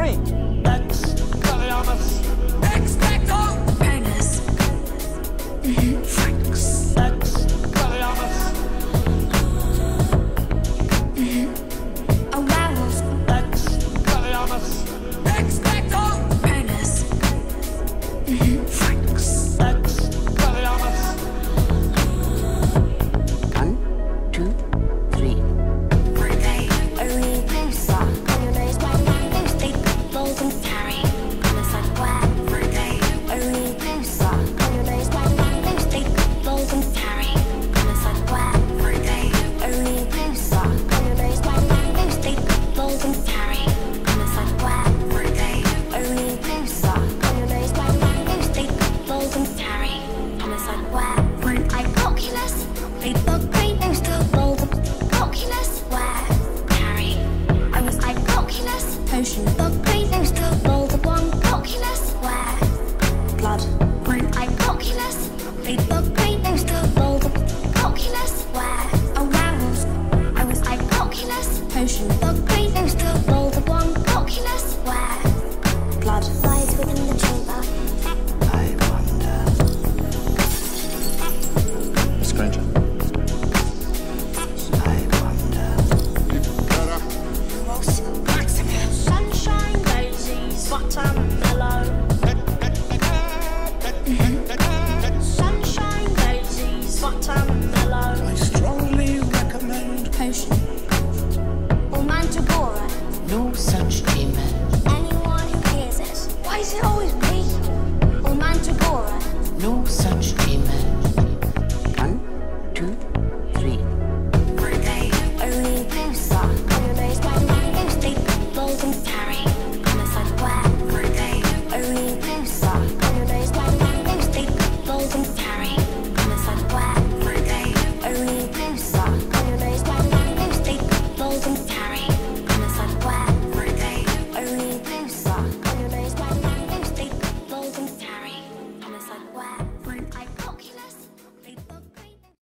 free. Ocean bug.